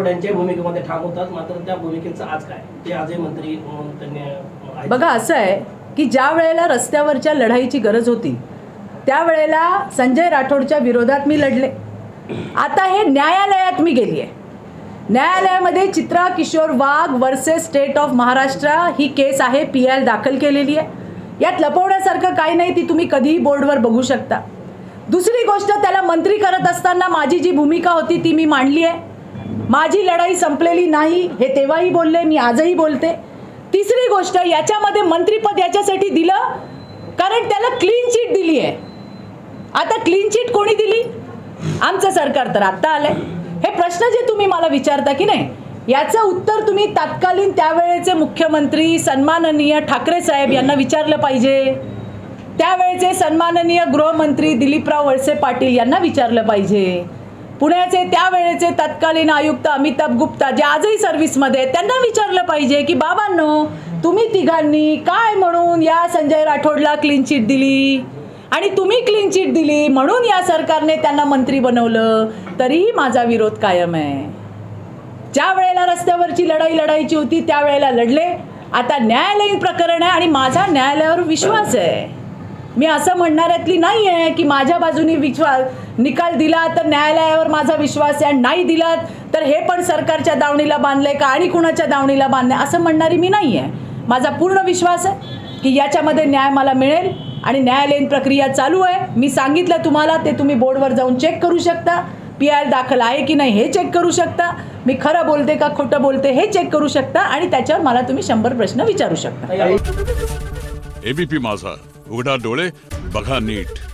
ठाम होतात मात्र त्या भूमिकेचं आज काय ते आजही मंत्री म्हणून त्यांनी बघा असं आहे की ज्या वेळेला रस्त्यावरच्या लढाईची गरज होती त्यावेळेला संजय राठोडच्या विरोधात मी लढले। आता हे न्यायालयात मी गेली आहे। न्यायालयामध्ये Chitra Kishore Wagh versus state of Maharashtra ही केस आहे, PL दाखल केलेली आहे। यात लपवण्यासारखं काही नाही, ती तुम्ही कधीही बोर्डवर बघू शकता। दुसरी गोष्ट, त्याला मंत्री करत असताना माझी जी भूमिका होती ती मी मांडली आहे। माझी लढाई संपलेली नाही हे तेव्हाही बोलले, मी आजही बोलते। तिसरी गोष्ट, याच्यामध्ये मंत्रीपद याच्यासाठी दिलं कारण त्याला क्लीन चिट दिली आहे। आता क्लीन चिट कोणी दिली? आमचं सरकार तर आत्ता आलंय। हे प्रश्न जे तुम्ही मला विचारता की नाही, याचं उत्तर तुम्ही तत्कालीन त्यावेळेचे मुख्यमंत्री सन्माननीय ठाकरे साहेब यांना विचारलं पाहिजे, त्यावेळेचे सन्माननीय गृहमंत्री दिलीपराव वळसे पाटील यांना विचारलं पाहिजे, पुण्याचे त्यावेळेचे तत्कालीन आयुक्त अमिताभ गुप्ता जे आजही सर्व्हिसमध्ये त्यांना विचारलं पाहिजे की बाबांनो तुम्ही तिघांनी काय म्हणून या संजय राठोडला क्लीन चिट दिली आणि तुम्ही क्लीन चिट दिली म्हणून या सरकारने त्यांना मंत्री बनवलं। तरीही माझा विरोध कायम आहे। ज्या वेळेला रस्त्यावरची लढाई लढायची होती त्यावेळेला लढले। आता न्यायालयीन प्रकरण आहे आणि माझा न्यायालयावर विश्वास आहे। मी असं म्हणणाऱ्यातली नाही आहे की माझ्या बाजूने विश्वास निकाल दिला तर न्यायालयावर माझा विश्वास आहे, नाही दिला तर हे पण सरकारच्या दावणीला बांधलंय का आणि कुणाच्या दावणीला बांधलंय असं म्हणणारी मी नाही आहे। माझा पूर्ण विश्वास आहे की याच्यामध्ये न्याय मला मिळेल आणि न्यायालयीन प्रक्रिया चालू आहे। मी सांगितलं तुम्हाला, ते तुम्ही बोर्डवर जाऊन चेक करू शकता। PL दाखल आहे की नाही हे चेक करू शकता। मी खरं बोलते का खोटं बोलते हे चेक करू शकता आणि त्याच्यावर मला तुम्ही 100 प्रश्न विचारू शकता। एबीपी माझा उघडा डोळे बघा नीट।